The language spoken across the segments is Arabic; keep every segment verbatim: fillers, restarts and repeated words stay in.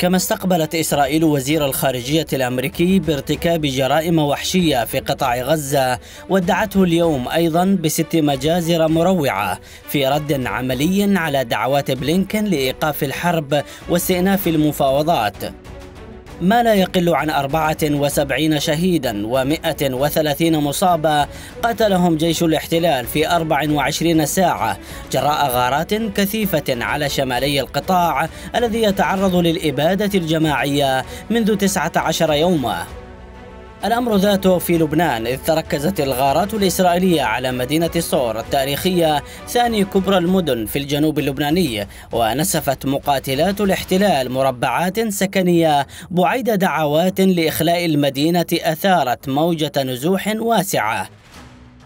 كما استقبلت إسرائيل وزير الخارجية الأمريكي بارتكاب جرائم وحشية في قطاع غزة، وادعته اليوم أيضا بست مجازر مروعة في رد عملي على دعوات بلينكن لإيقاف الحرب واستئناف المفاوضات، ما لا يقل عن أربعة وسبعين شهيدا ومئة وثلاثين مصابة قتلهم جيش الاحتلال في أربع وعشرين ساعة جراء غارات كثيفة على شمالي القطاع الذي يتعرض للإبادة الجماعية منذ تسعة عشر يوما. الأمر ذاته في لبنان، إذ تركزت الغارات الإسرائيلية على مدينة الصور التاريخية، ثاني كبرى المدن في الجنوب اللبناني، ونسفت مقاتلات الاحتلال مربعات سكنية بعيد دعوات لإخلاء المدينة أثارت موجة نزوح واسعة.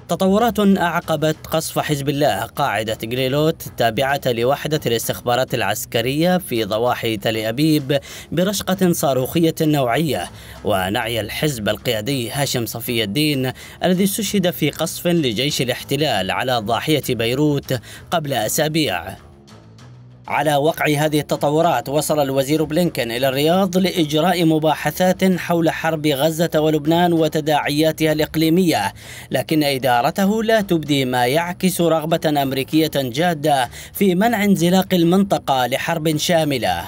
تطورات أعقبت قصف حزب الله قاعدة غريلوت التابعة لوحدة الاستخبارات العسكرية في ضواحي تل أبيب برشقة صاروخية نوعية، ونعي الحزب القيادي هاشم صفي الدين الذي استشهد في قصف لجيش الاحتلال على ضاحية بيروت قبل أسابيع. على وقع هذه التطورات وصل الوزير بلينكن إلى الرياض لإجراء مباحثات حول حرب غزة ولبنان وتداعياتها الإقليمية، لكن إدارته لا تبدي ما يعكس رغبة أمريكية جادة في منع انزلاق المنطقة لحرب شاملة.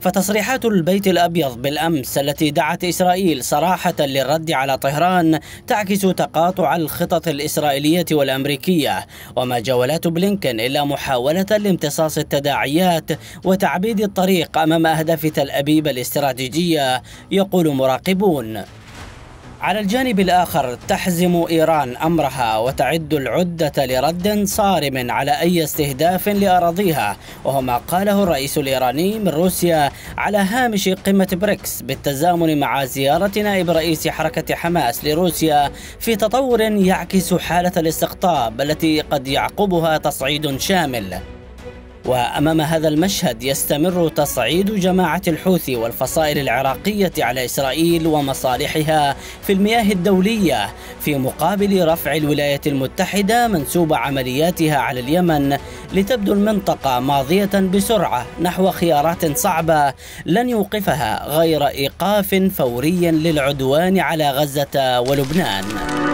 فتصريحات البيت الأبيض بالأمس التي دعت إسرائيل صراحة للرد على طهران تعكس تقاطع الخطط الإسرائيلية والأمريكية، وما جولات بلينكن إلا محاولة لامتصاص التداعيات وتعبيد الطريق أمام أهداف تل أبيب الاستراتيجية، يقول مراقبون. على الجانب الآخر تحزم إيران أمرها وتعد العدة لرد صارم على أي استهداف لأراضيها، وهو ما قاله الرئيس الإيراني من روسيا على هامش قمة بريكس بالتزامن مع زيارة نائب رئيس حركة حماس لروسيا، في تطور يعكس حالة الاستقطاب التي قد يعقبها تصعيد شامل. وأمام هذا المشهد يستمر تصعيد جماعة الحوثي والفصائل العراقية على إسرائيل ومصالحها في المياه الدولية، في مقابل رفع الولايات المتحدة منسوب عملياتها على اليمن، لتبدو المنطقة ماضية بسرعة نحو خيارات صعبة لن يوقفها غير إيقاف فوري للعدوان على غزة ولبنان.